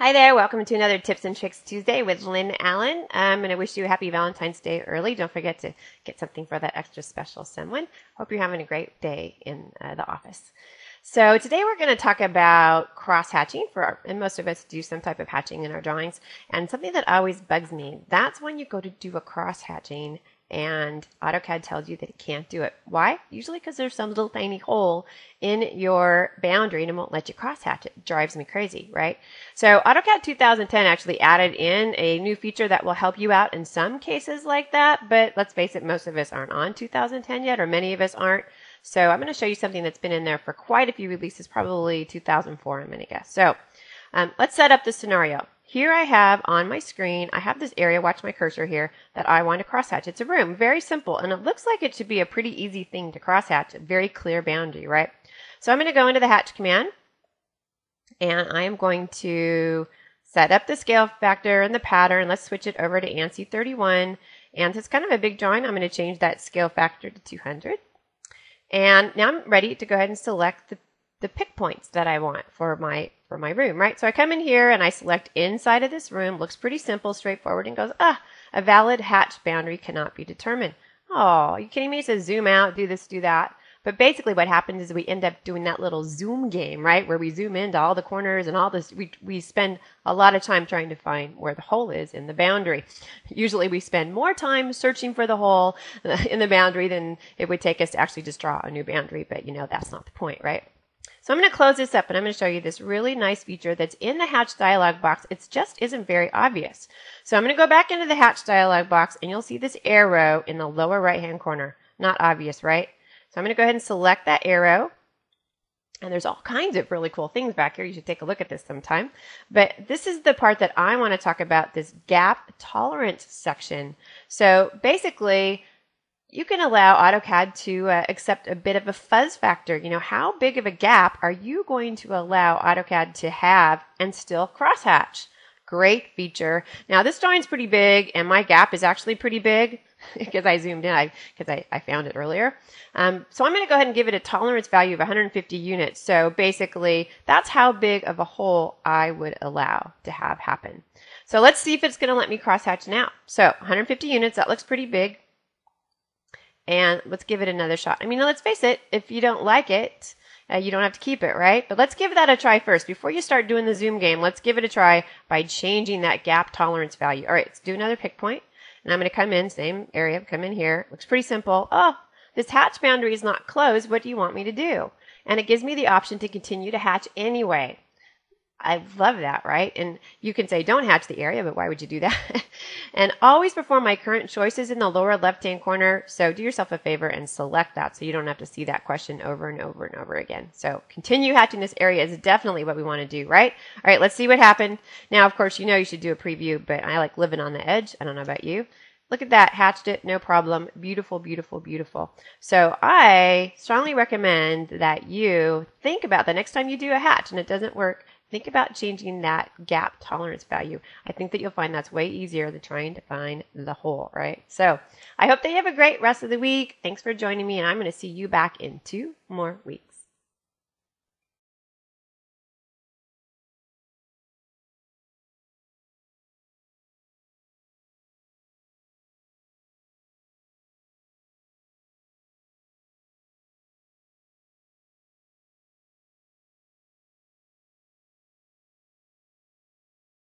Hi there, welcome to another Tips and Tricks Tuesday with Lynn Allen. I'm going to wish you a happy Valentine's Day early. Don't forget to get something for that extra special someone. Hope you're having a great day in the office. So today we're going to talk about cross-hatching, and most of us do some type of hatching in our drawings. And something that always bugs me, that's when you go to do a cross-hatching and AutoCAD tells you that it can't do it. Why? Usually because there's some little tiny hole in your boundary and it won't let you cross-hatch it. It drives me crazy, right? So AutoCAD 2010 actually added in a new feature that will help you out in some cases like that, but let's face it, most of us aren't on 2010 yet, or many of us aren't. So I'm going to show you something that's been in there for quite a few releases, probably 2004, I'm going to guess. So let's set up the scenario. Here I have on my screen, I have this area, watch my cursor here, that I want to crosshatch. It's a room, very simple, and it looks like it should be a pretty easy thing to crosshatch, a very clear boundary, right? So I'm going to go into the Hatch command, and I am going to set up the scale factor and the pattern. Let's switch it over to ANSI 31, and it's kind of a big drawing. I'm going to change that scale factor to 200, and now I'm ready to go ahead and select the pick points that I want for my room, right? So I come in here and I select inside of this room. Looks pretty simple, straightforward, and goes, a valid hatch boundary cannot be determined. Oh, are you kidding me? It says zoom out, do this, do that. But basically what happens is we end up doing that little zoom game, right? Where we zoom into all the corners and all this. We spend a lot of time trying to find where the hole is in the boundary. Usually we spend more time searching for the hole in the boundary than it would take us to actually just draw a new boundary. But you know, that's not the point, right? So I'm going to close this up and I'm going to show you this really nice feature that's in the Hatch dialog box. It just isn't very obvious. So I'm going to go back into the Hatch dialog box and you'll see this arrow in the lower right hand corner. Not obvious, right? So I'm going to go ahead and select that arrow. And there's all kinds of really cool things back here. You should take a look at this sometime. But this is the part that I want to talk about, this gap tolerance section. So basically, you can allow AutoCAD to accept a bit of a fuzz factor. You know, how big of a gap are you going to allow AutoCAD to have and still crosshatch? Great feature. Now this drawing's pretty big and my gap is actually pretty big because I zoomed in because I found it earlier. So I'm going to go ahead and give it a tolerance value of 150 units. So basically that's how big of a hole I would allow to have happen. So let's see if it's going to let me crosshatch now. So 150 units, that looks pretty big. And let's give it another shot. I mean, let's face it, if you don't like it, you don't have to keep it, right? But let's give that a try first. Before you start doing the zoom game, let's give it a try by changing that gap tolerance value. All right, let's do another pick point. And I'm going to come in, same area, come in here. Looks pretty simple. Oh, this hatch boundary is not closed. What do you want me to do? And it gives me the option to continue to hatch anyway. I love that, right? And you can say, don't hatch the area, but why would you do that? And always perform my current choices in the lower left-hand corner. So do yourself a favor and select that so you don't have to see that question over and over and over again. So continue hatching this area is definitely what we want to do, right? All right, let's see what happened. Now, of course, you know you should do a preview, but I like living on the edge. I don't know about you. Look at that, hatched it, no problem. Beautiful, beautiful, beautiful. So I strongly recommend that you think about the next time you do a hatch and it doesn't work, think about changing that gap tolerance value. I think that you'll find that's way easier than trying to find the hole, right? So I hope that you have a great rest of the week. Thanks for joining me, and I'm going to see you back in 2 more weeks.